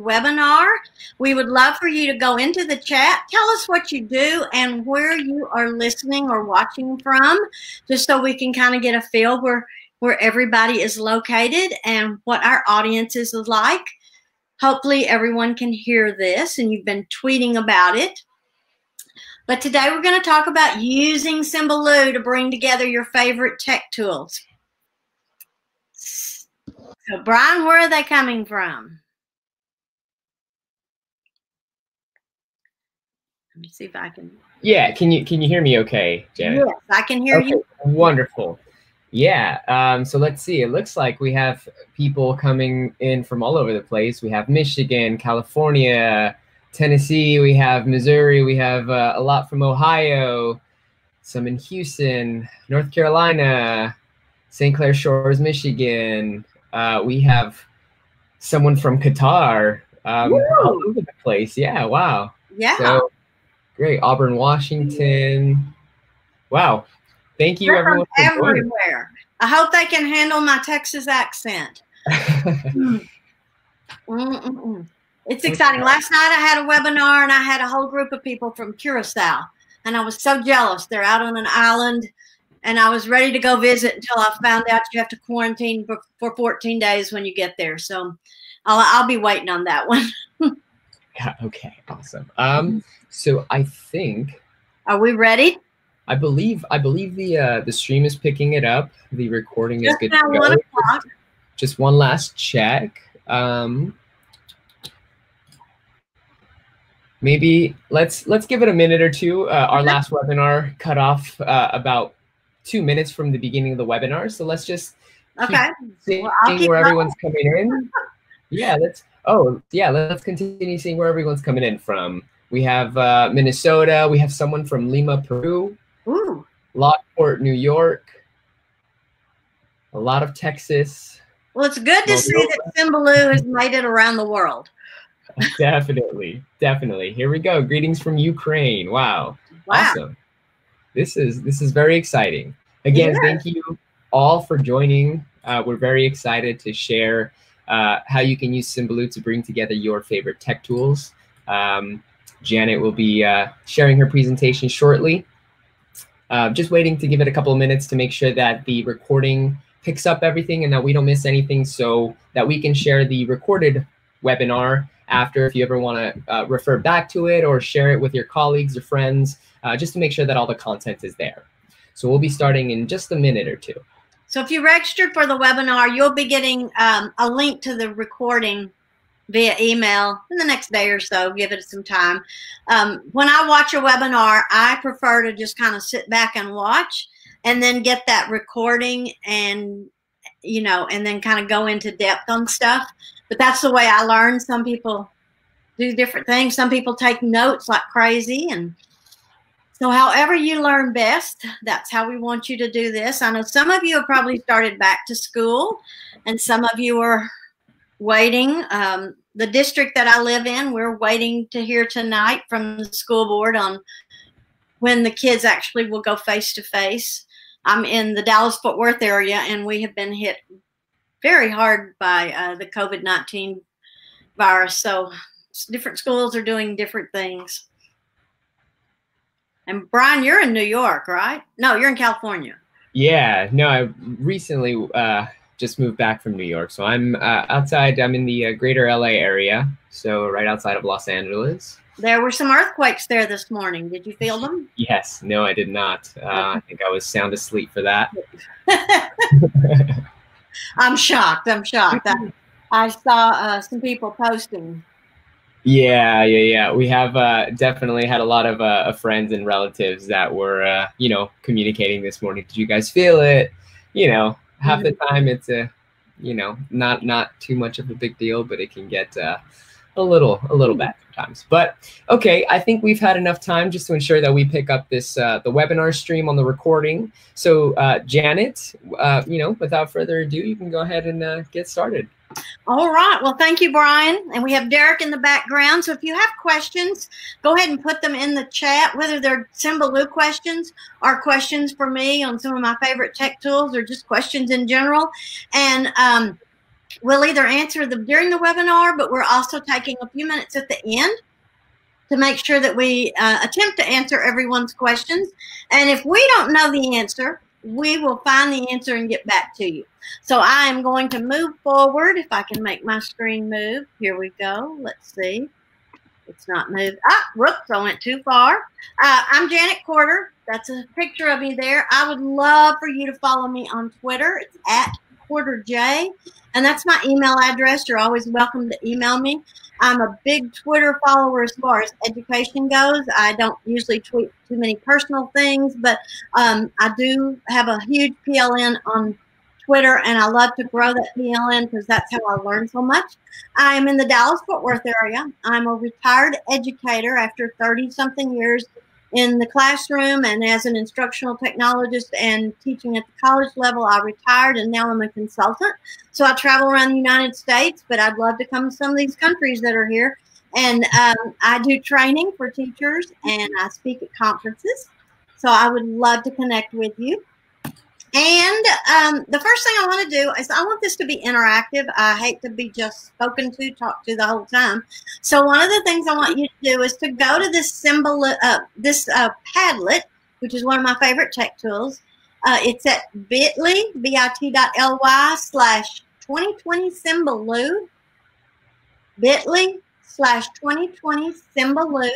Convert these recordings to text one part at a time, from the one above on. webinar. We would love for you to go into the chat, tell us what you do and where you are listening or watching from, just so we can kind of get a feel where everybody is located and what our audience is like. Hopefully everyone can hear this and you've been tweeting about it. But today we're going to talk about using Symbaloo to bring together your favorite tech tools. So Brian, where are they coming from? Let me see if I can. Yeah, can you hear me okay, Janet? Yes, I can hear you. Wonderful. Yeah, so let's see. It looks like we have people coming in from all over the place. We have Michigan, California, Tennessee, we have Missouri, we have a lot from Ohio, some in Houston, North Carolina, St. Clair Shores, Michigan. We have someone from Qatar, all over the place. Yeah, wow. Yeah. So, great. Auburn, Washington. Wow. Thank you, everyone. Everywhere. I hope they can handle my Texas accent. It's exciting. Last night I had a webinar and I had a whole group of people from Curacao. And I was so jealous. They're out on an island and I was ready to go visit until I found out you have to quarantine for 14 days when you get there. So I'll be waiting on that one. Yeah, okay, awesome. So I think, are we ready? I believe the stream is picking it up. The recording is good to go. Just one last check. Maybe let's give it a minute or two. Our last webinar cut off about 2 minutes from the beginning of the webinar. So let's just keep seeing where everyone's coming in. Yeah, let's continue seeing where everyone's coming in from. We have Minnesota. We have someone from Lima, Peru. Ooh. Lockport, New York. A lot of Texas. Well, it's good to see that Symbaloo has made it around the world. Definitely, definitely. Here we go. Greetings from Ukraine. Wow. Wow. Awesome. This is very exciting. Again, thank you all for joining. We're very excited to share how you can use Symbaloo to bring together your favorite tech tools. Janet will be sharing her presentation shortly. Just waiting to give it a couple of minutes to make sure that the recording picks up everything and that we don't miss anything, so that we can share the recorded webinar after if you ever want to refer back to it or share it with your colleagues or friends, just to make sure that all the content is there. So we'll be starting in just a minute or two. So if you registered for the webinar, you'll be getting a link to the recording via email in the next day or so. Give it some time. When I watch a webinar, I prefer to just kind of sit back and watch and then get that recording and, you know, and then kind of go into depth on stuff. But that's the way I learn. Some people do different things. Some people take notes like crazy. And so however you learn best, that's how we want you to do this. I know some of you have probably started back to school and some of you are waiting. The district that I live in, we're waiting to hear tonight from the school board on when the kids actually will go face to face. I'm in the Dallas-Fort Worth area and we have been hit very hard by the COVID-19 virus. So different schools are doing different things. And Brian, you're in New York, right? No, you're in California. Yeah, no, I recently just moved back from New York. So I'm outside, I'm in the greater LA area. So right outside of Los Angeles. There were some earthquakes there this morning. Did you feel them? Yes, no, I did not. I think I was sound asleep for that. I'm shocked. I'm shocked. I saw some people posting. Yeah. We have definitely had a lot of friends and relatives that were, you know, communicating this morning. Did you guys feel it? You know, half the time it's a, you know, not too much of a big deal, but it can get a little bad sometimes. But okay, I think we've had enough time just to ensure that we pick up this the webinar stream on the recording. So Janet, you know, without further ado, you can go ahead and get started. All right. Well, thank you, Brian. And we have Derek in the background. So if you have questions, go ahead and put them in the chat, whether they're Symbaloo questions or questions for me on some of my favorite tech tools or just questions in general. And We'll either answer them during the webinar, but we're also taking a few minutes at the end to make sure that we attempt to answer everyone's questions. And if we don't know the answer, we will find the answer and get back to you. So I am going to move forward. If I can make my screen move, here we go. Let's see. It's not moved. Ah, whoops, I went too far. I'm Janet Quarter. That's a picture of me there. I would love for you to follow me on Twitter. It's @QuarterJ. And that's my email address. You're always welcome to email me. I'm a big Twitter follower as far as education goes. I don't usually tweet too many personal things, but I do have a huge PLN on Twitter, and I love to grow that PLN because that's how I learn so much. I'm in the Dallas-Fort Worth area. I'm a retired educator after 30-something years in the classroom and as an instructional technologist and teaching at the college level. I retired and now I'm a consultant. So I travel around the United States, but I'd love to come to some of these countries that are here. And I do training for teachers and I speak at conferences. So I would love to connect with you. And the first thing I want to do is I want this to be interactive. I hate to be just spoken to, talked to the whole time. So one of the things I want you to do is to go to this Padlet, which is one of my favorite tech tools. It's at bit.ly/2020Symbaloo, bit.ly/2020Symbaloo.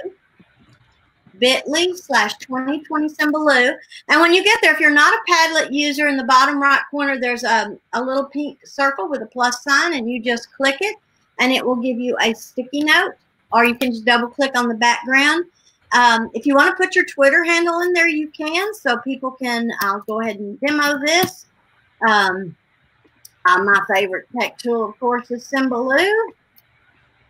bit.ly/2020Symbaloo. And when you get there, if you're not a Padlet user, in the bottom right corner, there's a little pink circle with a plus sign, and you just click it, and it will give you a sticky note, or you can just double click on the background. If you want to put your Twitter handle in there, you can, so people can, I'll go ahead and demo this. My favorite tech tool, of course, is Symbaloo.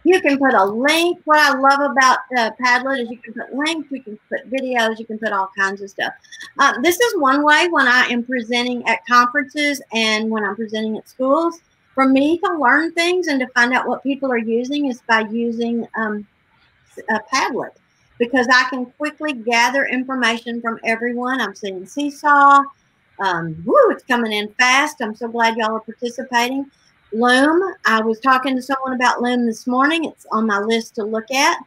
You can put a link. What I love about Padlet is you can put links, you can put videos, you can put all kinds of stuff. This is one way when I am presenting at conferences and when I'm presenting at schools, for me to learn things and to find out what people are using is by using Padlet, because I can quickly gather information from everyone. I'm seeing Seesaw. Woo, it's coming in fast. I'm so glad y'all are participating. Loom. I was talking to someone about Loom this morning. It's on my list to look at.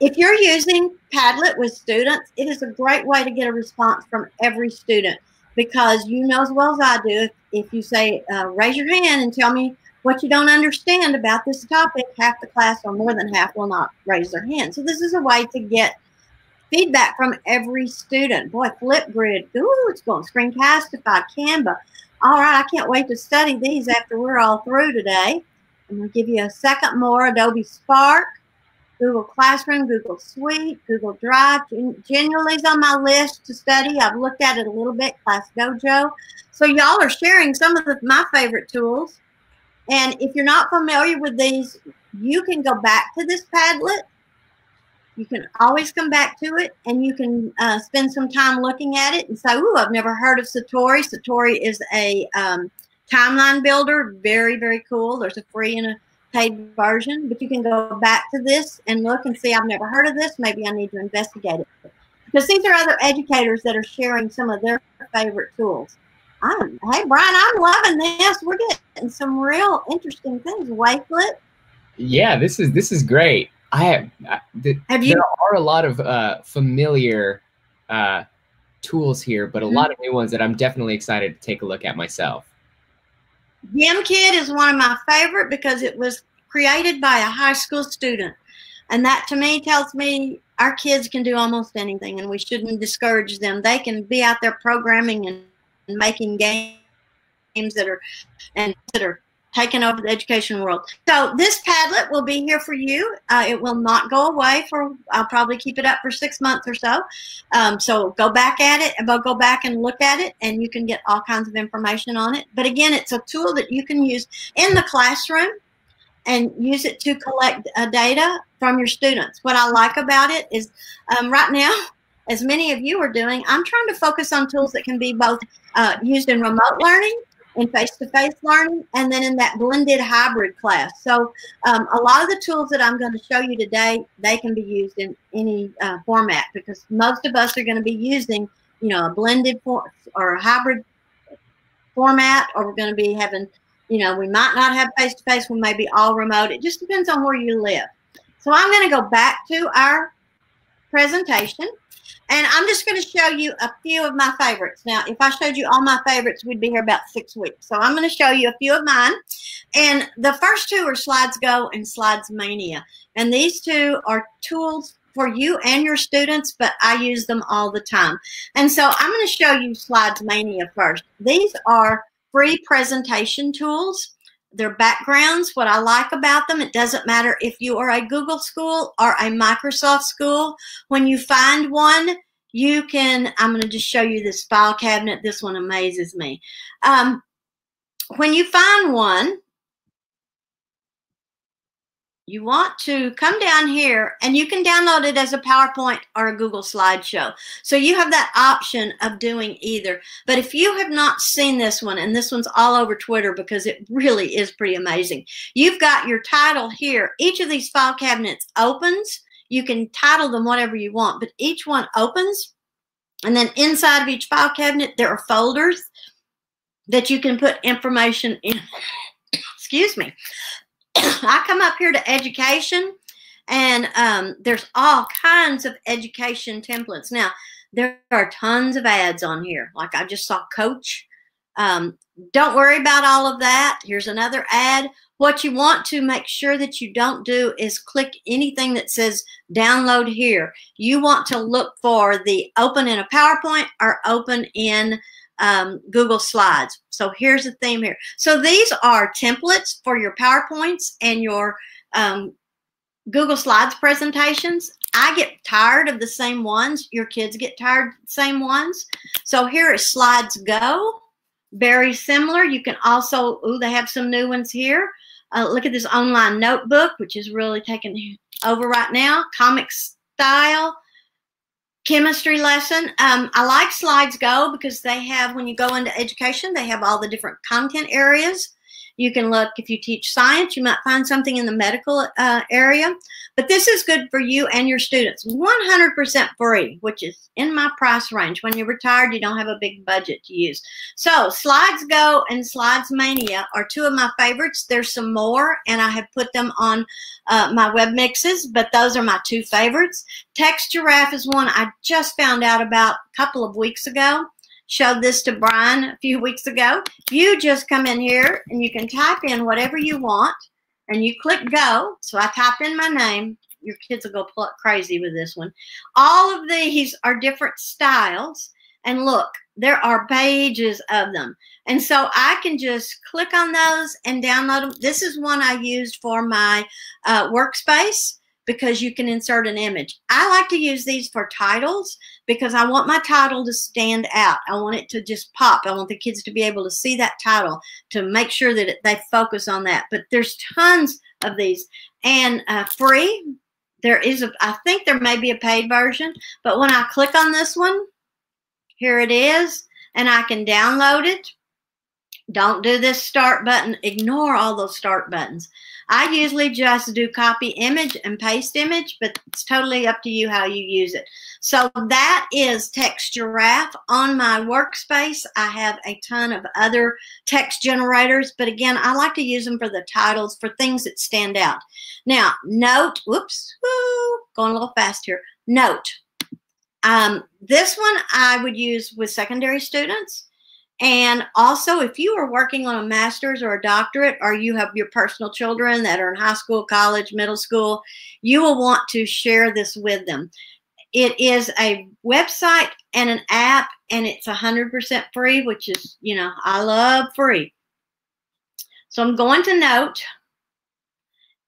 If you're using Padlet with students, it is a great way to get a response from every student, because you know as well as I do, if you say, raise your hand and tell me what you don't understand about this topic, half the class or more than half will not raise their hand. So this is a way to get feedback from every student. Boy, Flipgrid. Ooh, it's going. Screencastify, Canva. All right, I can't wait to study these after we're all through today. I'm going to give you a second more. Adobe Spark, Google Classroom, Google Suite, Google Drive. Generally is on my list to study. I've looked at it a little bit, Class Dojo. So y'all are sharing some of my favorite tools. And if you're not familiar with these, you can go back to this Padlet. You can always come back to it, and you can spend some time looking at it and say, ooh, I've never heard of Satori. Satori is a timeline builder. Very, very cool. There's a free and a paid version, but you can go back to this and look and see, I've never heard of this. Maybe I need to investigate it. Because these are other educators that are sharing some of their favorite tools. Hey, Brian, I'm loving this. We're getting some real interesting things. Wakelet. Yeah, this is great. There are a lot of familiar tools here, but a lot of new ones that I'm definitely excited to take a look at myself. Gimkit is one of my favorite because it was created by a high school student. And that to me tells me our kids can do almost anything and we shouldn't discourage them. They can be out there programming and making games that are taking over the education world. So this Padlet will be here for you. It will not go away for, I'll probably keep it up for 6 months or so. So go back at it, but go back and look at it, and you can get all kinds of information on it. But again, it's a tool that you can use in the classroom and use it to collect data from your students. What I like about it is right now, as many of you are doing, I'm trying to focus on tools that can be both used in remote learning, in face-to-face learning, and then in that blended hybrid class. So a lot of the tools that I'm going to show you today, they can be used in any format, because most of us are going to be using, you know, a blended or a hybrid format, or we're going to be having, You know, we might not have face-to-face, we may be all remote. It just depends on where you live. So I'm going to go back to our presentation, and I'm just going to show you a few of my favorites. Now, if I showed you all my favorites, we'd be here about 6 weeks. So I'm going to show you a few of mine. And the first two are SlidesGo and SlidesMania. And these two are tools for you and your students, but I use them all the time. And so I'm going to show you SlidesMania first. These are free presentation tools. Their backgrounds, what I like about them, it doesn't matter if you are a Google school or a Microsoft school. When you find one, you can, I'm going to just show you this file cabinet. This one amazes me. When you find one, you want to come down here and you can download it as a PowerPoint or a Google slideshow. So you have that option of doing either. But if you have not seen this one, and this one's all over Twitter because it really is pretty amazing. You've got your title here. Each of these file cabinets opens. You can title them whatever you want, but each one opens. And then inside of each file cabinet, there are folders that you can put information in. Excuse me. I come up here to education, and there's all kinds of education templates. Now, there are tons of ads on here. Like I just saw Coach. Don't worry about all of that. Here's another ad. What you want to make sure that you don't do is click anything that says download here. You want to look for the open in a PowerPoint or open in Google Slides. So here's the theme here. So these are templates for your PowerPoints and your Google Slides presentations. I get tired of the same ones. Your kids get tired of the same ones. So here is SlidesGo. Very similar. You can also, ooh, they have some new ones here. Look at this online notebook, which is really taking over right now. Comic style. Chemistry lesson. I like SlidesGo because they have, when you go into education, they have all the different content areas. You can look, if you teach science, you might find something in the medical area. But this is good for you and your students. 100% free, which is in my price range. When you're retired, you don't have a big budget to use. So SlidesGo and SlidesMania are two of my favorites. There's some more, and I have put them on my web mixes, but those are my two favorites. Text Giraffe is one I just found out about a couple of weeks ago. Showed this to Brian a few weeks ago. You just come in here and you can type in whatever you want and you click go. So I typed in my name. Your kids will go crazy with this one. All of these are different styles. And look, there are pages of them. And so I can just click on those and download them. This is one I used for my workspace, because you can insert an image. I like to use these for titles because I want my title to stand out. I want it to just pop. I want the kids to be able to see that title, to make sure that they focus on that. But there's tons of these. And free, there is, I think there may be a paid version, but when I click on this one, here it is, and I can download it. Don't do this start button. Ignore all those start buttons. I usually just do copy image and paste image, but it's totally up to you how you use it. So that is Text Giraffe. On my workspace, I have a ton of other text generators, but again, I like to use them for the titles, for things that stand out. Now, Note, whoops, woo, going a little fast here. Note. This one I would use with secondary students. And also, if you are working on a master's or a doctorate, or you have your personal children that are in high school, college, middle school, you will want to share this with them. It is a website and an app, and it's 100% free, which is, you know, I love free. So I'm going to Note,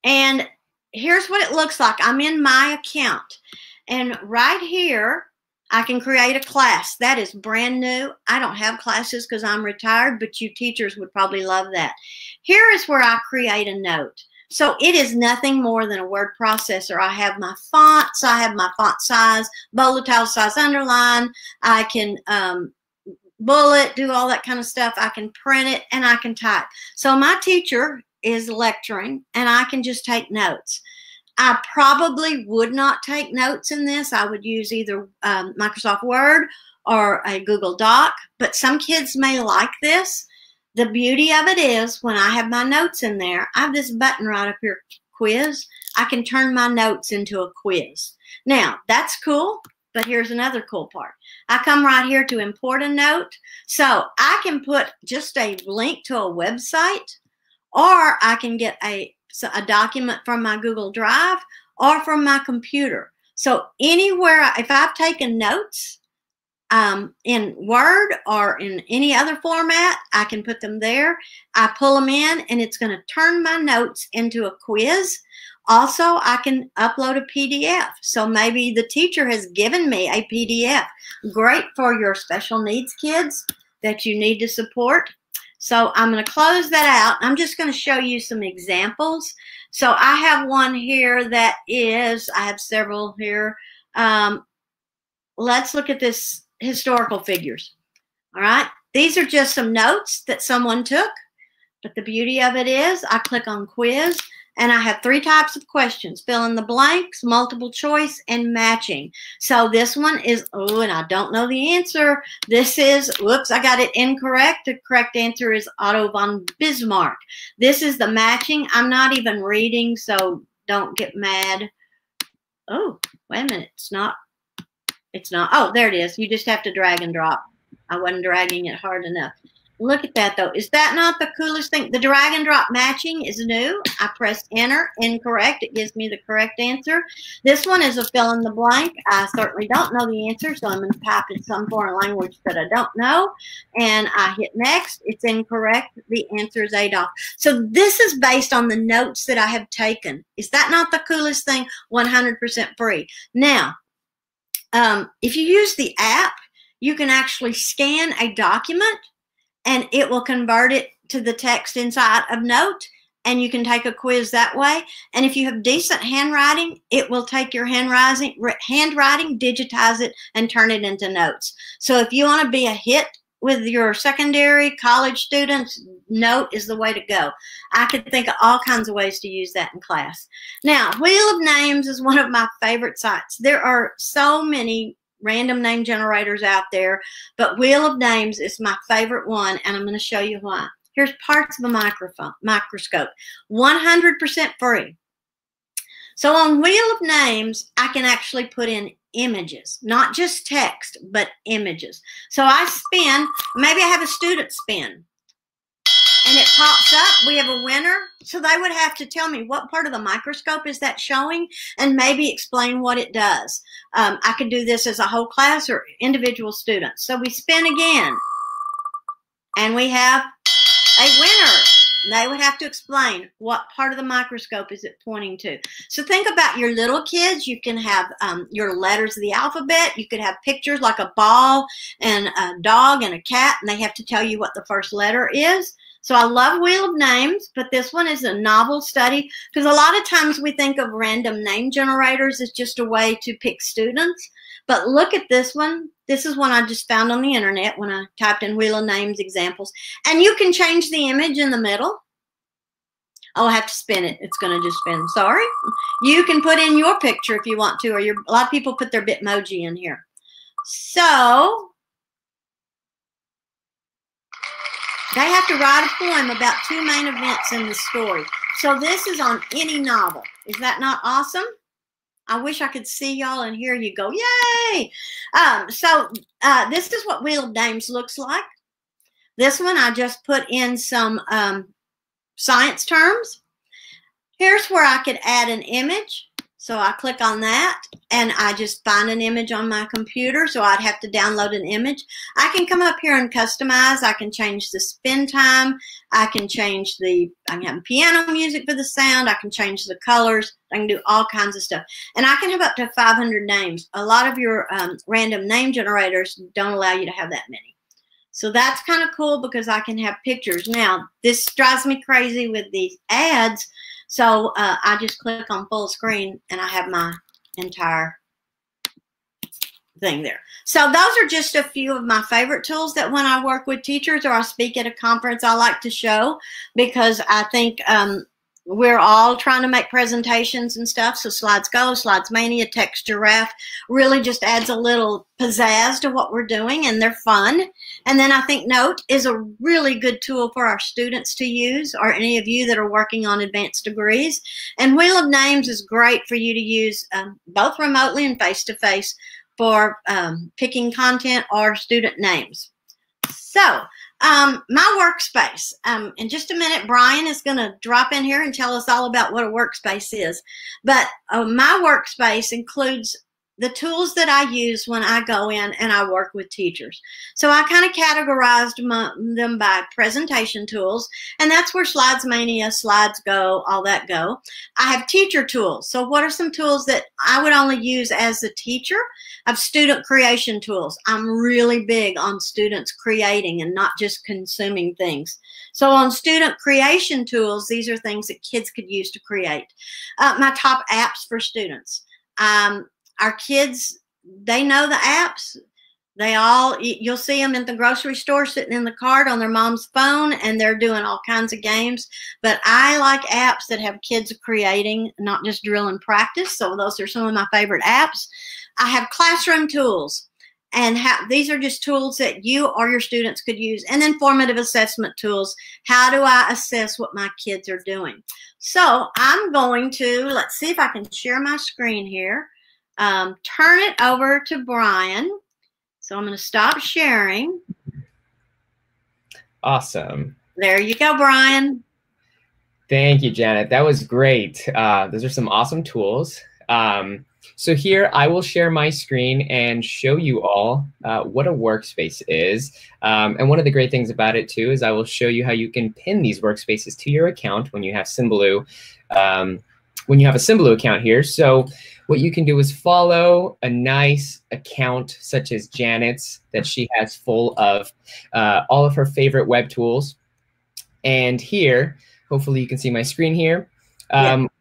and here's what it looks like. I'm in my account, and right here, I can create a class. That is brand new. I don't have classes because I'm retired, but you teachers would probably love that. Here is where I create a note. So it is nothing more than a word processor. I have my fonts. I have my font size, bold, italic, size, underline. I can bullet, do all that kind of stuff. I can print it, and I can type. So my teacher is lecturing, and I can just take notes. I probably would not take notes in this. I would use either Microsoft Word or a Google Doc, but some kids may like this. the beauty of it is when I have my notes in there, I have this button right up here, quiz. I can turn my notes into a quiz. Now, that's cool, but here's another cool part. I come right here to import a note. So I can put just a link to a website, or I can get a document from my Google Drive or from my computer. So anywhere, if I've taken notes in Word or in any other format, I can put them there. I pull them in, and it's going to turn my notes into a quiz. Also, I can upload a PDF. So maybe the teacher has given me a PDF. Great for your special needs kids that you need to support. So I'm going to close that out. I'm just going to show you some examples. So I have one here that is, I have several here. Let's look at this historical figures. All right. These are just some notes that someone took. But the beauty of it is I click on quiz. And I have three types of questions, fill in the blanks, multiple choice, and matching. So this one is, oh, and I don't know the answer. This is, whoops, I got it incorrect. The correct answer is Otto von Bismarck. This is the matching. I'm not even reading, so don't get mad. Oh, wait a minute. It's not. Oh, there it is. You just have to drag and drop. I wasn't dragging it hard enough. Look at that, though. Is that not the coolest thing? The drag and drop matching is new. I press enter. Incorrect. It gives me the correct answer. This one is a fill in the blank. I certainly don't know the answer, so I'm going to type in some foreign language that I don't know. And I hit next. It's incorrect. The answer is Adolf. So this is based on the notes that I have taken. Is that not the coolest thing? 100% free. Now, if you use the app, you can actually scan a document, and it will convert it to the text inside of Note, and you can take a quiz that way. And if you have decent handwriting, it will take your handwriting, digitize it, and turn it into notes. So if you want to be a hit with your secondary college students, Note is the way to go. I could think of all kinds of ways to use that in class. Now, Wheel of Names is one of my favorite sites. There are so many random name generators out there, but Wheel of Names is my favorite one, and I'm going to show you why. Here's parts of a microscope, 100% free. So on Wheel of Names, I can actually put in images, not just text, but images. So I spin, maybe I have a student spin, and it pops up. We have a winner. So they would have to tell me what part of the microscope is that showing, and maybe explain what it does. I could do this as a whole class or individual students. So we spin again, and we have a winner. They would have to explain what part of the microscope is it pointing to. So think about your little kids. You can have your letters of the alphabet. You could have pictures like a ball and a dog and a cat, and they have to tell you what the first letter is. So I love Wheel of Names, but this one is a novel study, because a lot of times we think of random name generators as just a way to pick students. But look at this one. This is one I just found on the internet when I typed in Wheel of Names examples. And you can change the image in the middle. Oh, I have to spin it. It's going to just spin. Sorry. You can put in your picture if you want to, or a lot of people put their Bitmoji in here. So they have to write a poem about two main events in the story. So this is on any novel. Is that not awesome? I wish I could see y'all and hear you go, yay! This is what Wheel of Names looks like. This one, I just put in some science terms. Here's where I could add an image. So I click on that, and I just find an image on my computer, so I'd have to download an image. I can come up here and customize. I can change the spin time. I can change the, I can have piano music for the sound. I can change the colors. I can do all kinds of stuff. And I can have up to 500 names. A lot of your random name generators don't allow you to have that many. So that's kind of cool, because I can have pictures. Now, this drives me crazy with these ads. So I just click on full screen, and I have my entire thing there. So those are just a few of my favorite tools that when I work with teachers or I speak at a conference, I like to show, because I think we're all trying to make presentations and stuff. So SlidesGo, SlidesMania, Text Giraffe really just adds a little pizzazz to what we're doing, and they're fun. And then I think Note is a really good tool for our students to use, or any of you that are working on advanced degrees. And Wheel of Names is great for you to use both remotely and face-to-face for picking content or student names. So my workspace. In just a minute, Brian is going to drop in here and tell us all about what a workspace is. But my workspace includes the tools that I use when I go in and I work with teachers. So I kind of categorized them by presentation tools, and that's where SlidesMania, SlidesGo, all that go. I have teacher tools. So what are some tools that I would only use as a teacher? I have student creation tools. I'm really big on students creating and not just consuming things. So on student creation tools, these are things that kids could use to create. My top apps for students. Our kids, they know the apps. They all, you'll see them at the grocery store sitting in the cart on their mom's phone, and they're doing all kinds of games. But I like apps that have kids creating, not just drill and practice. So those are some of my favorite apps. I have classroom tools. And these are just tools that you or your students could use. And then formative assessment tools. How do I assess what my kids are doing? So I'm going to, let's see if I can share my screen here. Turn it over to Brian. So I'm going to stop sharing. Awesome. There you go, Brian. Thank you, Janet. That was great. Those are some awesome tools. So here I will share my screen and show you all what a workspace is. And one of the great things about it too is I will show you how you can pin these workspaces to your account when you have Symbaloo. When you have a Symbaloo account here. So what you can do is follow a nice account such as Janet's that she has full of all of her favorite web tools. And here, hopefully you can see my screen here.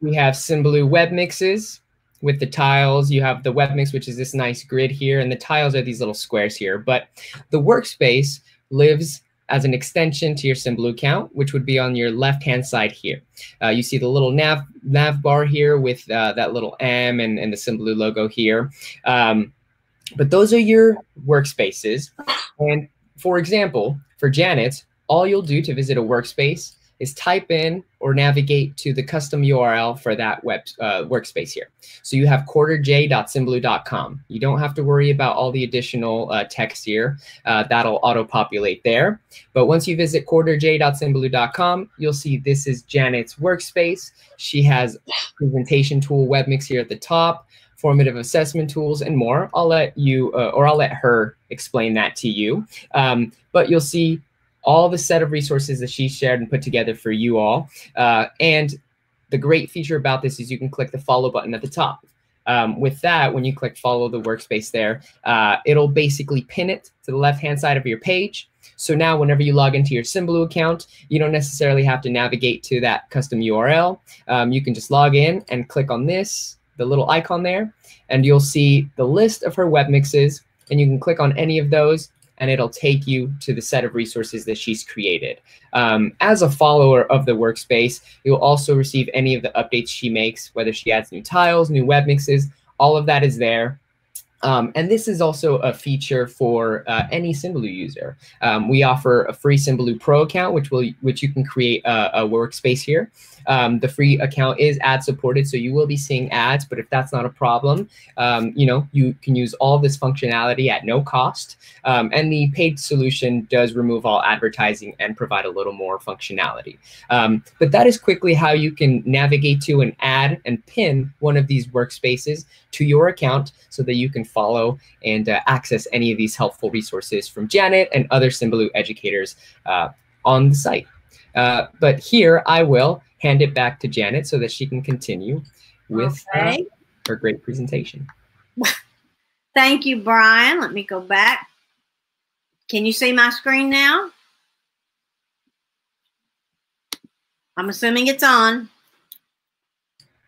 We have Symbaloo web mixes with the tiles. You have the web mix, which is this nice grid here, and the tiles are these little squares here. But the workspace lives as an extension to your Symbaloo account, which would be on your left-hand side here. You see the little nav bar here with that little M and the Symbaloo logo here. But those are your workspaces. And for example, for Janet, all you'll do to visit a workspace is type in or navigate to the custom URL for that web workspace here. So you have quarterj.symbaloo.com. You don't have to worry about all the additional text here. That'll auto-populate there. But once you visit quarterj.symbaloo.com, you'll see this is Janet's workspace. She has presentation tool web mix here at the top, formative assessment tools, and more. I'll let you, or I'll let her explain that to you. But you'll see all the set of resources that she shared and put together for you all. And the great feature about this is you can click the follow button at the top. With that, when you click follow the workspace there, it'll basically pin it to the left-hand side of your page. So now whenever you log into your Symbaloo account, you don't necessarily have to navigate to that custom URL. You can just log in and click on this, the little icon there, and you'll see the list of her web mixes, and you can click on any of those, and it'll take you to the set of resources that she's created. As a follower of the workspace, you'll also receive any of the updates she makes, whether she adds new tiles, new web mixes, all of that is there. And this is also a feature for any Symbaloo user. We offer a free Symbaloo Pro account, which you can create a workspace here. The free account is ad supported, so you will be seeing ads. But if that's not a problem, you know, you can use all this functionality at no cost. And the paid solution does remove all advertising and provide a little more functionality. But that is quickly how you can navigate to and add and pin one of these workspaces to your account so that you can follow and access any of these helpful resources from Janet and other Symbaloo educators on the site. But here I will hand it back to Janet so that she can continue with her great presentation. Thank you, Brian. Let me go back. Can you see my screen now? I'm assuming it's on.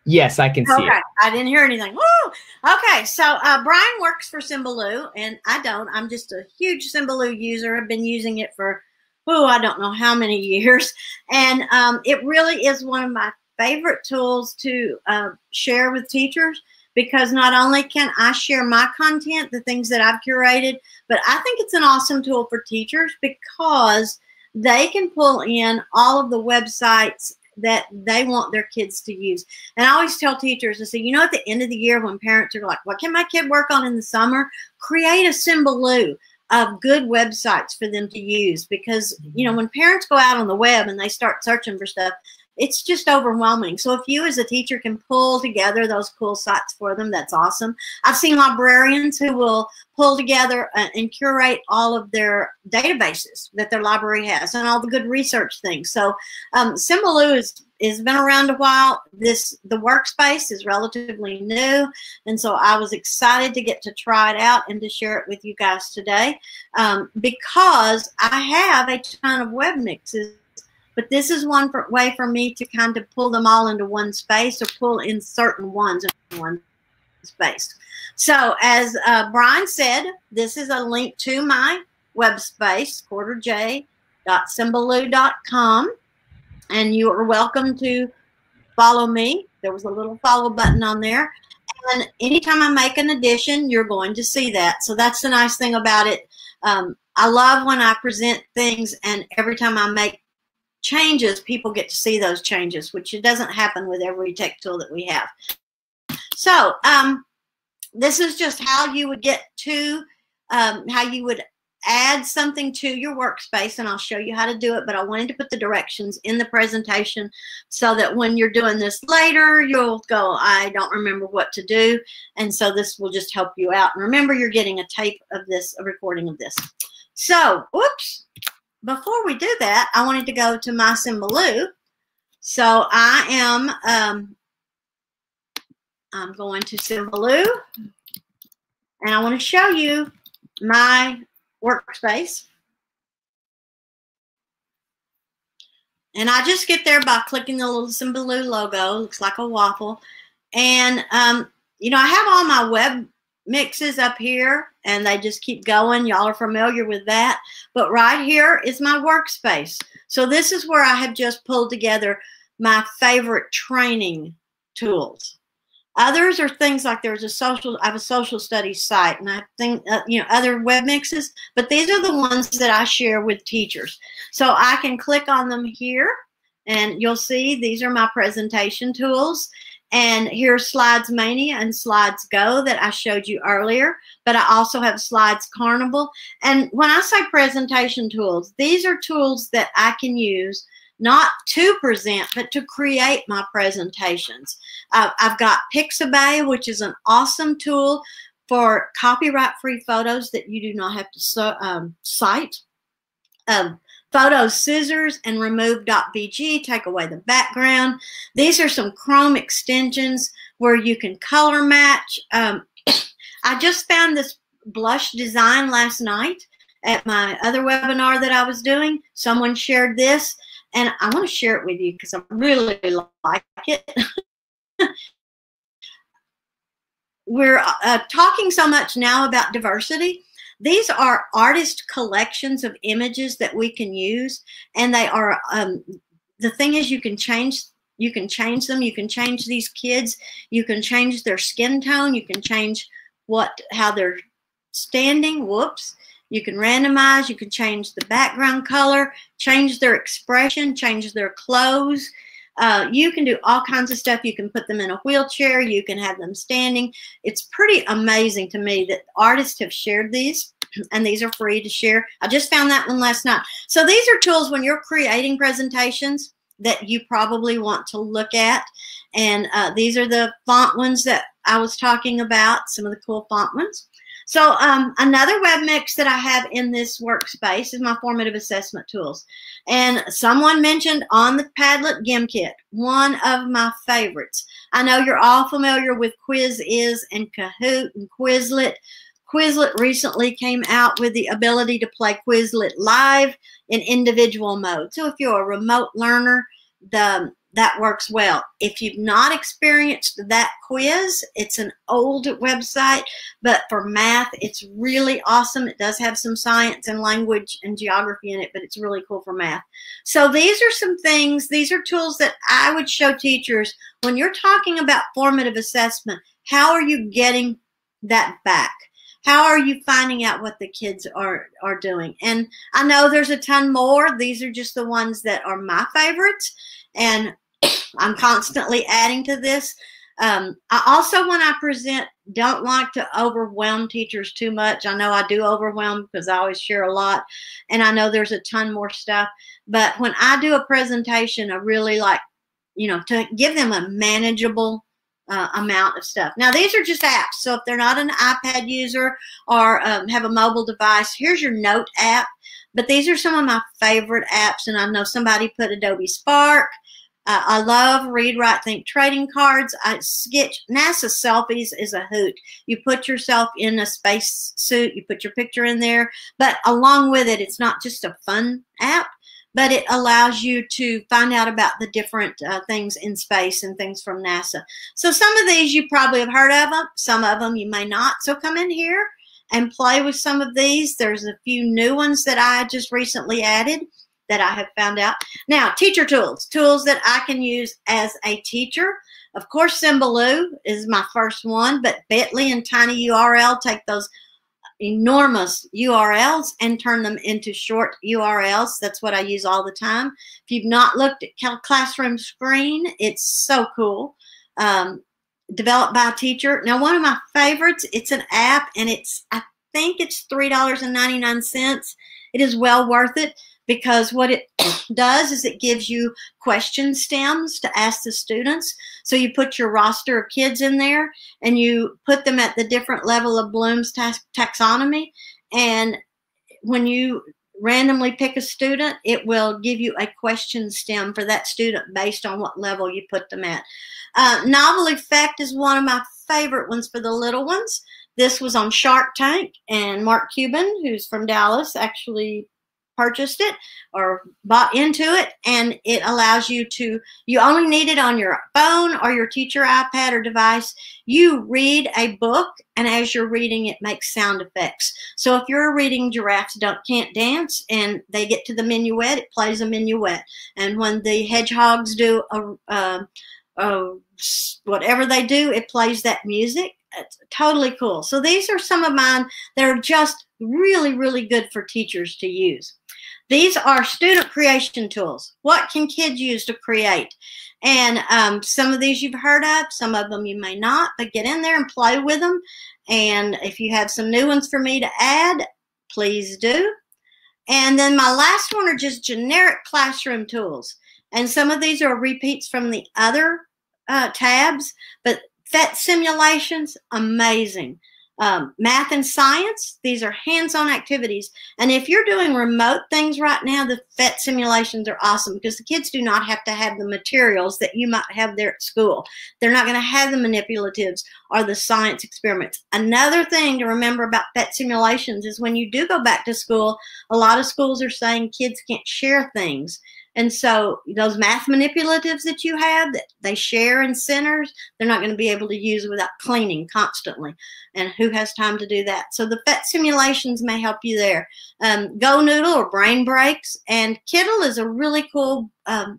Yes, I can see it. I didn't hear anything. Woo! Okay, so Brian works for Symbaloo, and I don't. I'm just a huge Symbaloo user. I've been using it for, oh, I don't know how many years. And it really is one of my favorite tools to share with teachers. because not only can I share my content, the things that I've curated, but I think it's an awesome tool for teachers because they can pull in all of the websites that they want their kids to use. And I always tell teachers, I say, you know, at the end of the year when parents are like, what can my kid work on in the summer? Create a Symbaloo of good websites for them to use, because, you know, when parents go out on the web and they start searching for stuff, it's just overwhelming. So if you as a teacher can pull together those cool sites for them, that's awesome. I've seen librarians who will pull together and curate all of their databases that their library has and all the good research things. So Symbaloo has been around a while. The workspace is relatively new, and so I was excited to get to try it out and to share it with you guys today because I have a ton of web mixes. But this is one way for me to kind of pull them all into one space, or pull in certain ones in one space. So as Brian said, this is a link to my web space, quarterj.symbaloo.com. And you are welcome to follow me. There was a little follow button on there. And anytime I make an addition, you're going to see that. So that's the nice thing about it. I love when I present things, and every time I make changes, people get to see those changes, which it doesn't happen with every tech tool that we have. So this is just how you would get to, how you would add something to your workspace, and I'll show you how to do it, but I wanted to put the directions in the presentation so that when you're doing this later, you'll go, I don't remember what to do, and so this will just help you out. And remember, you're getting a tape of this, a recording of this. So, whoops. Before we do that, I wanted to go to my Symbaloo. So I am I'm going to Symbaloo, and I want to show you my workspace. And I just get there by clicking the little Symbaloo logo. It looks like a waffle. And, you know, I have all my web mixes up here, and they just keep going. Y'all are familiar with that. But right here is my workspace. So this is where I have just pulled together my favorite training tools. Others are things like I have a social studies site, and I think, you know, other web mixes, but these are the ones that I share with teachers. So I can click on them here, and you'll see these are my presentation tools. And here's SlidesMania and SlidesGo that I showed you earlier, but I also have Slides Carnival. And when I say presentation tools, these are tools that I can use not to present, but to create my presentations. I've got Pixabay, which is an awesome tool for copyright-free photos that you do not have to cite. Photo Scissors and Remove.bg, take away the background. These are some Chrome extensions where you can color match. I just found this blush design last night at my other webinar that I was doing. Someone shared this, and I want to share it with you because I really like it. We're talking so much now about diversity. These are artist collections of images that we can use, and they are, the thing is, you can change them. You can change these kids. You can change their skin tone. You can change how they're standing. Whoops. You can randomize. You can change the background color, change their expression, change their clothes. You can do all kinds of stuff. You can put them in a wheelchair. You can have them standing. It's pretty amazing to me that artists have shared these, and these are free to share. I just found that one last night. So these are tools when you're creating presentations that you probably want to look at. And these are the font ones that I was talking about, some of the cool font ones. So another web mix that I have in this workspace is my formative assessment tools. And someone mentioned on the Padlet Gimkit, one of my favorites. I know you're all familiar with QuizIs and Kahoot and Quizlet. Quizlet recently came out with the ability to play Quizlet live in individual mode. So if you're a remote learner, that works well. If you've not experienced that quiz, it's an old website, but for math, it's really awesome. It does have some science and language and geography in it, but it's really cool for math. So these are some things, these are tools that I would show teachers when you're talking about formative assessment. How are you getting that back? How are you finding out what the kids are doing? And I know there's a ton more. These are just the ones that are my favorites, and I'm constantly adding to this. I also, when I present, don't like to overwhelm teachers too much. I know I do overwhelm because I always share a lot, and I know there's a ton more stuff. But when I do a presentation, I really like, you know, to give them a manageable amount of stuff. Now, these are just apps. So if they're not an iPad user or have a mobile device, here's your Note app. But these are some of my favorite apps, and I know somebody put Adobe Spark. I love Read, Write, Think trading cards. I sketch. NASA Selfies is a hoot. You put yourself in a space suit. You put your picture in there. But along with it, it's not just a fun app, but it allows you to find out about the different things in space and things from NASA. So some of these you probably have heard of them. Some of them you may not. So come in here and play with some of these. There's a few new ones that I just recently added that I have found out. Now, teacher tools, tools that I can use as a teacher. Of course, Symbaloo is my first one, but Bitly and TinyURL take those enormous URLs and turn them into short URLs. That's what I use all the time. If you've not looked at Classroom Screen, it's so cool. Developed by a teacher. Now, one of my favorites, it's an app, and it's, I think it's $3.99. It is well worth it, because what it does is it gives you question stems to ask the students. So you put your roster of kids in there, and you put them at the different level of Bloom's taxonomy. And when you randomly pick a student, it will give you a question stem for that student based on what level you put them at. Novel Effect is one of my favorite ones for the little ones. This was on Shark Tank, and Mark Cuban, who's from Dallas, actually purchased it or bought into it, and it allows you to, you only need it on your phone or your teacher iPad or device. You read a book, and as you're reading, it makes sound effects. So if you're reading Giraffes Can't Dance and they get to the minuet, it plays a minuet. And when the hedgehogs do whatever they do, it plays that music. It's totally cool. So these are some of mine that are just really, really good for teachers to use. These are student creation tools. What can kids use to create? And some of these you've heard of, some of them you may not, but get in there and play with them. And if you have some new ones for me to add, please do. And then my last one are just generic classroom tools. And some of these are repeats from the other tabs, but PhET simulations, amazing. Math and science, these are hands-on activities. And if you're doing remote things right now, the PhET simulations are awesome, because the kids do not have to have the materials that you might have there at school. They're not going to have the manipulatives or the science experiments. Another thing to remember about PhET simulations is when you do go back to school, a lot of schools are saying kids can't share things. And so those math manipulatives that you have that they share in centers, they're not going to be able to use without cleaning constantly. And who has time to do that? So the PhET simulations may help you there. Go Noodle or Brain Breaks. And Kittle is a really cool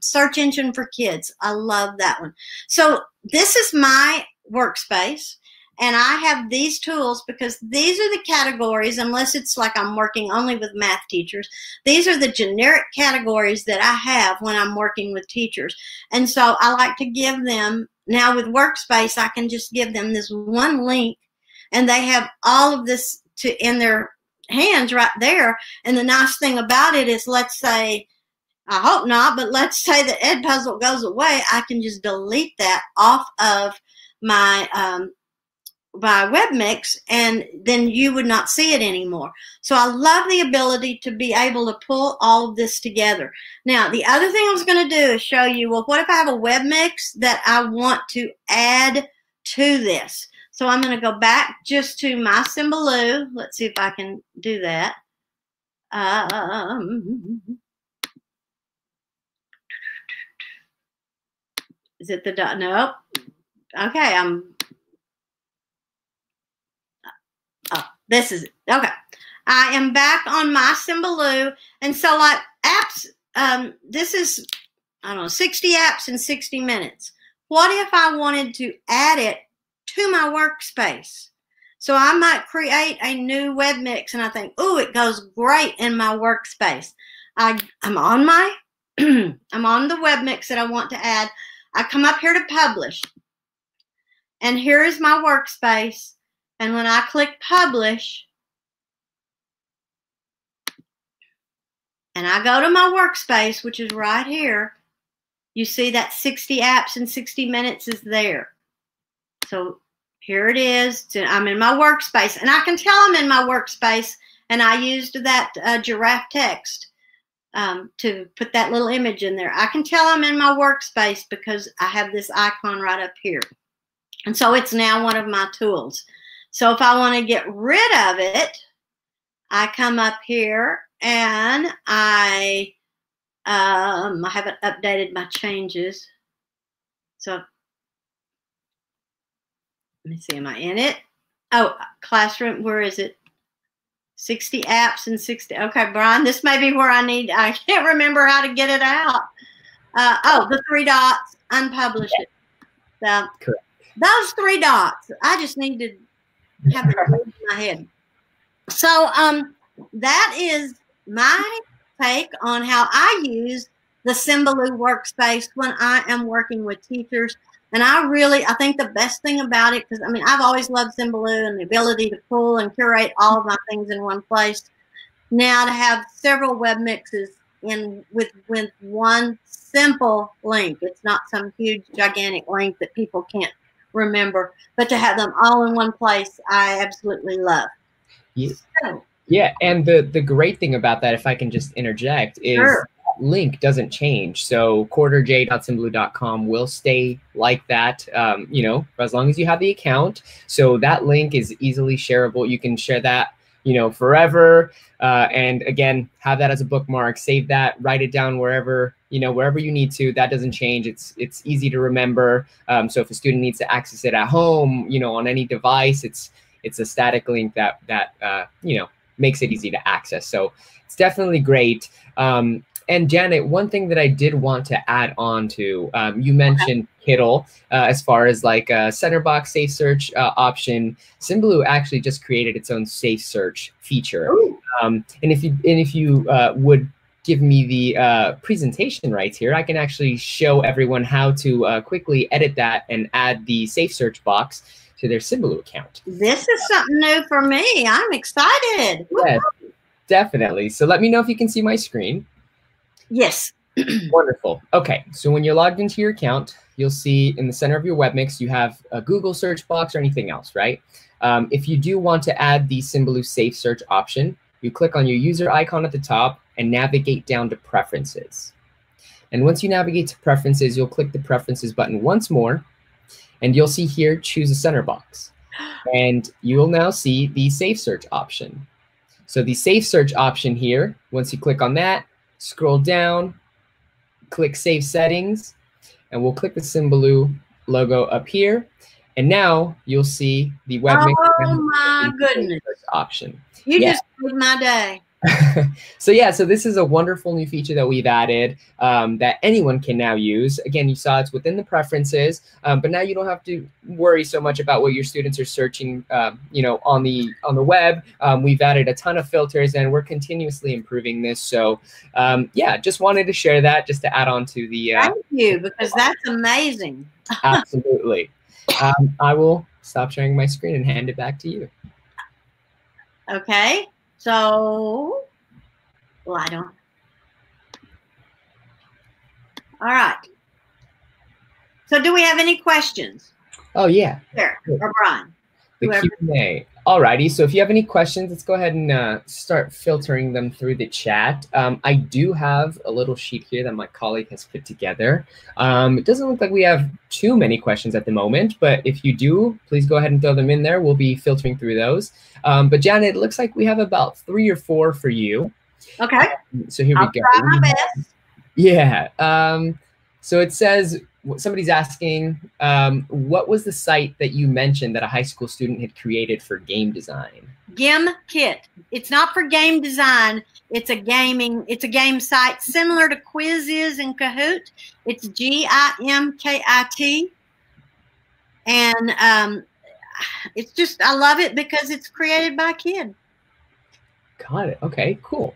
search engine for kids. I love that one. So this is my workspace. And I have these tools because these are the categories, unless it's like I'm working only with math teachers. These are the generic categories that I have when I'm working with teachers. And so I like to give them, now with Workspace, I can just give them this one link, and they have all of this in their hands right there. And the nice thing about it is, let's say, I hope not, but let's say the Edpuzzle goes away, I can just delete that off of my by WebMix, and then you would not see it anymore. So I love the ability to be able to pull all of this together. Now, the other thing I was going to do is show you, well, what if I have a WebMix that I want to add to this? So I'm going to go back just to my Symbaloo. Let's see if I can do that. Is it the dot? Nope. Okay, oh, this is it. Okay. I am back on my Symbaloo. And so, like, apps, this is, I don't know, 60 apps in 60 minutes. What if I wanted to add it to my workspace? So I might create a new web mix, and I think, oh, it goes great in my workspace. I'm on my, I'm on the web mix that I want to add. I come up here to publish, and here is my workspace. And when I click publish, and I go to my workspace, which is right here, you see that 60 apps in 60 minutes is there. So here it is. I'm in my workspace, and I can tell I'm in my workspace. And I used that giraffe text to put that little image in there. I can tell I'm in my workspace because I have this icon right up here. And so it's now one of my tools. So if I want to get rid of it, I come up here and I haven't updated my changes. So let me see, am I in it? Oh, classroom, where is it? 60 apps and 60. Okay, Brian, this may be where I need, I can't remember how to get it out. Oh, the three dots, unpublish it. So, correct. Those three dots, I just need to have it in my head. So that is my take on how I use the Symbaloo workspace when I am working with teachers. And I think the best thing about it, because I mean, I've always loved Symbaloo and the ability to pull and curate all of my things in one place. Now to have several web mixes in with one simple link. It's not some huge, gigantic link that people can't remember, but to have them all in one place, I absolutely love. Yeah. So, yeah, and the great thing about that, if I can just interject, is sure. Link doesn't change. So quarterj.symbaloo.com will stay like that, you know, as long as you have the account. So that link is easily shareable. You can share that, you know, forever. And again, have that as a bookmark, save that, write it down wherever, you know, wherever you need to. That doesn't change. It's easy to remember. So if a student needs to access it at home, you know, on any device, it's a static link that you know, makes it easy to access. So it's definitely great. And Janet, one thing that I did want to add on to, you mentioned Kittle as far as like a center box safe search option. Symbaloo actually just created its own safe search feature. And if you would give me the presentation rights here, I can actually show everyone how to quickly edit that and add the safe search box to their Symbaloo account. This is something new for me. I'm excited. Yes, definitely. So let me know if you can see my screen. Yes. Wonderful. Okay. So when you're logged into your account, you'll see in the center of your web mix, you have a Google search box or anything else, right? If you do want to add the Symbaloo safe search option, you click on your user icon at the top and navigate down to preferences. And once you navigate to preferences, you'll click the preferences button once more, and you'll see here, choose a center box. And you will now see the safe search option. So the safe search option here, once you click on that, scroll down, click Save Settings, and we'll click the Symbaloo logo up here. And now you'll see the web mix. Oh my goodness! Option. You just made my day. So yeah, so this is a wonderful new feature that we've added that anyone can now use. Again, you saw it's within the preferences, but now you don't have to worry so much about what your students are searching, you know, on the web. We've added a ton of filters, and we're continuously improving this. So yeah, just wanted to share that just to add on to the. Thank you, because that's amazing. Absolutely. I will stop sharing my screen and hand it back to you. Okay. So, well, I don't. All right. So, do we have any questions? Oh yeah. Here, or Brian. The Q&A. All righty. So, if you have any questions, let's go ahead and start filtering them through the chat. I do have a little sheet here that my colleague has put together. It doesn't look like we have too many questions at the moment, but if you do, please go ahead and throw them in there. We'll be filtering through those. But Janet, it looks like we have about 3 or 4 for you. Okay. So here we go. I'll try my best. Yeah. So it says, somebody's asking, what was the site that you mentioned that a high school student had created for game design? Gimkit. It's not for game design. It's a gaming. It's a game site similar to Quizizz and Kahoot. It's Gimkit, and it's just, I love it because it's created by a kid. Got it. Okay. Cool.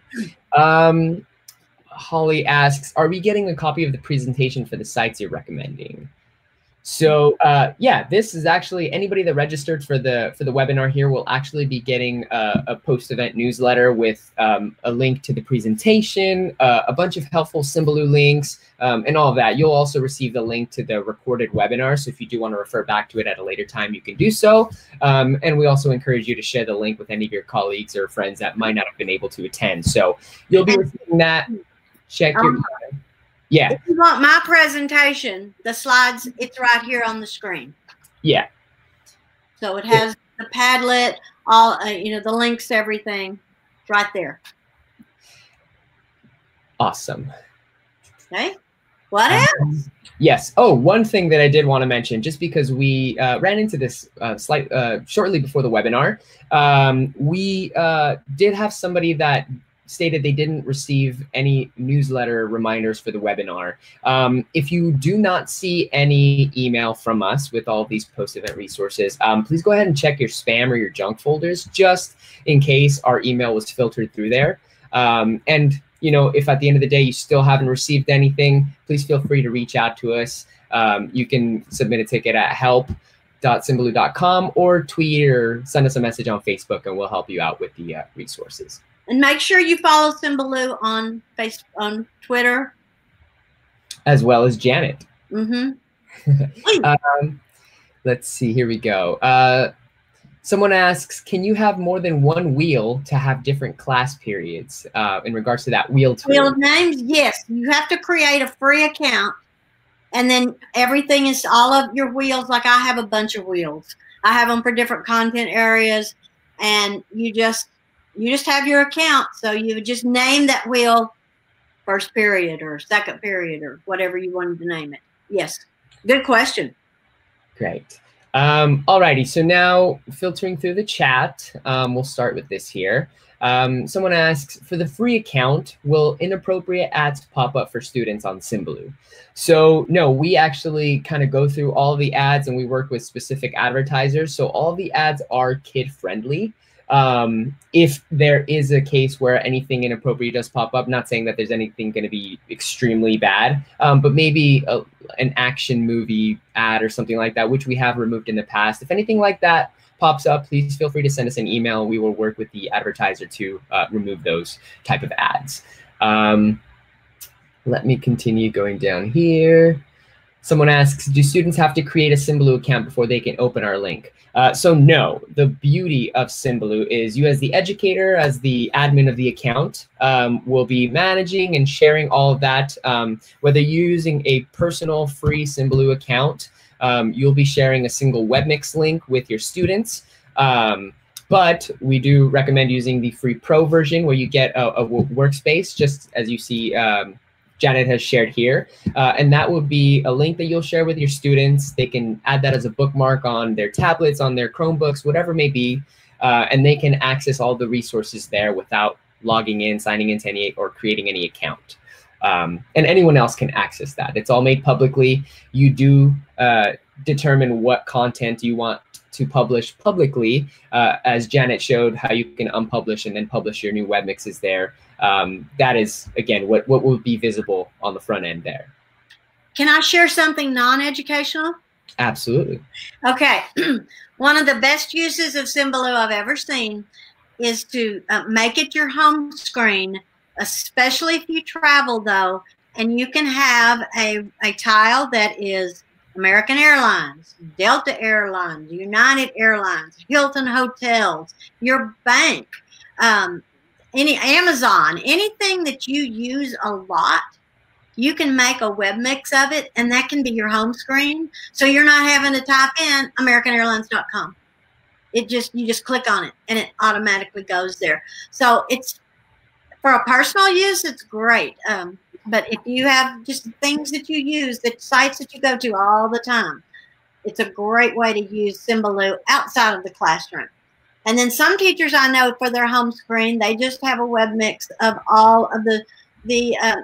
Holly asks, are we getting a copy of the presentation for the sites you're recommending? So yeah, this is actually, anybody that registered for the webinar here will actually be getting a post-event newsletter with a link to the presentation, a bunch of helpful Symbaloo links, and all of that. You'll also receive the link to the recorded webinar, so if you do want to refer back to it at a later time, you can do so. And we also encourage you to share the link with any of your colleagues or friends that might not have been able to attend. So you'll be receiving that. Check your time. Yeah. If you want my presentation, the slides, it's right here on the screen. Yeah. So it has the Padlet, all you know, the links, everything, right there. Awesome. Okay. What else? Yes. Oh, one thing that I did want to mention, just because we ran into this shortly before the webinar, we did have somebody that stated they didn't receive any newsletter reminders for the webinar. If you do not see any email from us with all these post-event resources, please go ahead and check your spam or your junk folders, just in case our email was filtered through there. And you know, if at the end of the day you still haven't received anything, please feel free to reach out to us. You can submit a ticket at help.symbaloo.com or tweet or send us a message on Facebook, and we'll help you out with the resources. And make sure you follow Symbaloo on Facebook, on Twitter, as well as Janet. Mm-hmm. Let's see. Here we go. Someone asks, "Can you have more than one wheel to have different class periods?" In regards to that wheel tool. Wheel of Names, yes. You have to create a free account, and then everything is all of your wheels. Like I have a bunch of wheels. I have them for different content areas, and you just. You just have your account, so you would just name that wheel first period or second period or whatever you wanted to name it. Yes, good question. Great. All righty, so now filtering through the chat, we'll start with this here. Someone asks, for the free account, will inappropriate ads pop up for students on Symbaloo? So no, we actually kind of go through all the ads, and we work with specific advertisers, so all the ads are kid-friendly. If there is a case where anything inappropriate does pop up, not saying that there's anything going to be extremely bad, but maybe an action movie ad or something like that, which we have removed in the past. If anything like that pops up, please feel free to send us an email. We will work with the advertiser to remove those type of ads. Let me continue going down here. Someone asks, do students have to create a Symbaloo account before they can open our link? So no, the beauty of Symbaloo is you as the educator, as the admin of the account, will be managing and sharing all of that. Whether you're using a personal free Symbaloo account, you'll be sharing a single WebMix link with your students. But we do recommend using the free pro version where you get a workspace, just as you see Janet has shared here, and that will be a link that you'll share with your students. They can add that as a bookmark on their tablets, on their Chromebooks, whatever it may be, and they can access all the resources there without logging in, signing into any, or creating any account. And anyone else can access that. It's all made publicly. You do determine what content you want to publish publicly, as Janet showed how you can unpublish and then publish your new webmixes there. That is, again, what will be visible on the front end there. Can I share something non-educational? Absolutely. Okay. One of the best uses of Symbaloo I've ever seen is to make it your home screen, especially if you travel, though, and you can have a tile that is American Airlines, Delta Airlines, United Airlines, Hilton Hotels, your bank, any Amazon, anything that you use a lot, you can make a webmix of it, and that can be your home screen. So you're not having to type in AmericanAirlines.com. It just, you just click on it, and it automatically goes there. So it's, for a personal use, it's great. But if you have just things that you use, the sites that you go to all the time, it's a great way to use Symbaloo outside of the classroom. And then some teachers I know for their home screen, they just have a web mix of all of the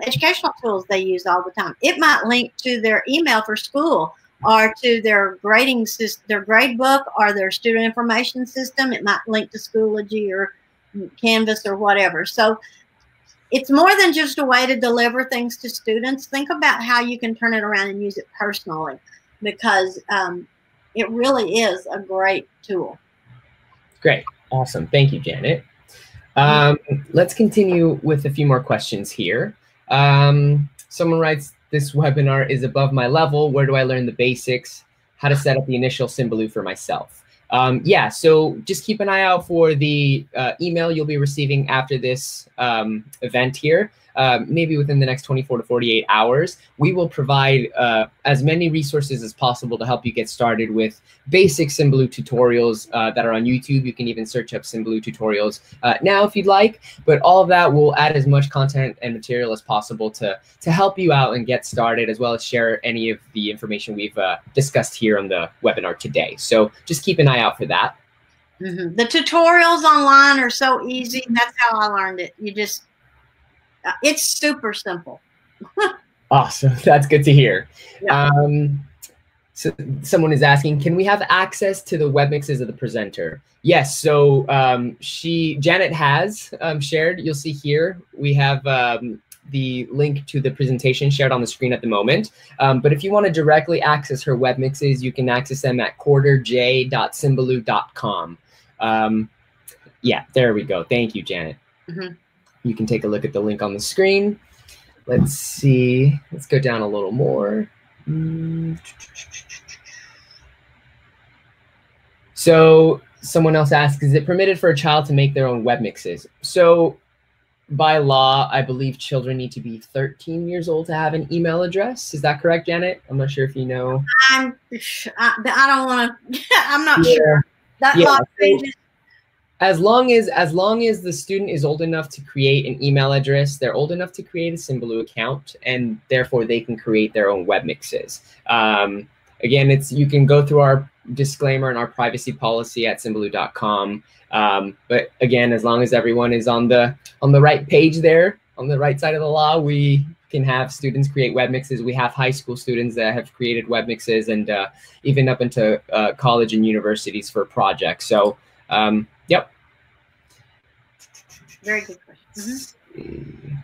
educational tools they use all the time. It might link to their email for school or to their grading system, their grade book or their student information system. It might link to Schoology or Canvas or whatever. So it's more than just a way to deliver things to students. Think about how you can turn it around and use it personally, because it really is a great tool. Great. Awesome. Thank you, Janet. Let's continue with a few more questions here. Someone writes, this webinar is above my level. Where do I learn the basics? How to set up the initial Symbaloo for myself? Yeah, so just keep an eye out for the email you'll be receiving after this event here. Maybe within the next 24 to 48 hours, we will provide as many resources as possible to help you get started with basic Symbaloo tutorials that are on YouTube. You can even search up Symbaloo tutorials now if you'd like, but all of that will add as much content and material as possible to help you out and get started, as well as share any of the information we've discussed here on the webinar today. So just keep an eye out for that. Mm-hmm. The tutorials online are so easy. That's how I learned it. You just, it's super simple. Awesome. That's good to hear. Yeah. So someone is asking, can we have access to the web mixes of the presenter? Yes. So Janet has shared. You'll see here we have the link to the presentation shared on the screen at the moment. But if you want to directly access her web mixes, you can access them at quarterj.symbaloo.com. Yeah, there we go. Thank you, Janet. Mm-hmm. You can take a look at the link on the screen. Let's see. Let's go down a little more. So someone else asks, is it permitted for a child to make their own web mixes? So by law, I believe children need to be 13 years old to have an email address. Is that correct, Janet? I'm not sure if you know. I don't want to. I'm not sure. That law changes. As long as the student is old enough to create an email address, they're old enough to create a Symbaloo account, and therefore they can create their own web mixes. Again, you can go through our disclaimer and our privacy policy at Symbaloo.com. But again, as long as everyone is on the right page there, on the right side of the law, we can have students create web mixes. We have high school students that have created web mixes, and even up into college and universities for projects. So. Yep. Very good question. Mm-hmm.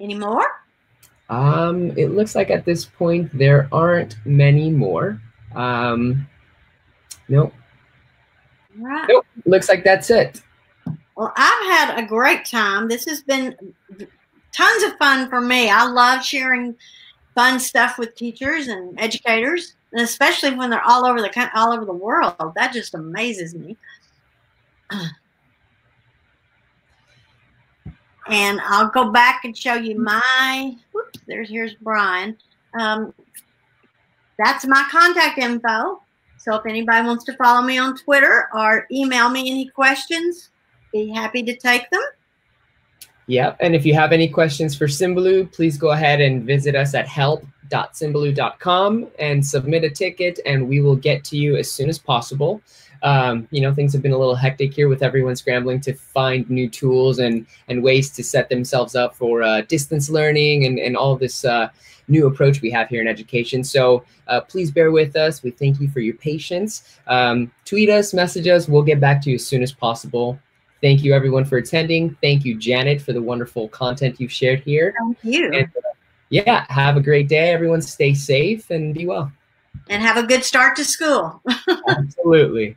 Any more? It looks like at this point there aren't many more. Nope. Right. Nope. Looks like that's it. Well, I've had a great time. This has been tons of fun for me. I love sharing fun stuff with teachers and educators, and especially when they're all over the world. That just amazes me. And I'll go back and show you my, whoops, here's Brian. That's my contact info. So if anybody wants to follow me on Twitter or email me any questions, be happy to take them. Yep. And if you have any questions for Symbaloo, please go ahead and visit us at help.symbaloo.com and submit a ticket, and we will get to you as soon as possible. You know, things have been a little hectic here with everyone scrambling to find new tools and ways to set themselves up for distance learning and all this new approach we have here in education. So please bear with us. We thank you for your patience. Tweet us, message us. We'll get back to you as soon as possible. Thank you, everyone, for attending. Thank you, Janet, for the wonderful content you've shared here. Thank you. And, yeah, have a great day, everyone. Stay safe and be well. And have a good start to school. Absolutely.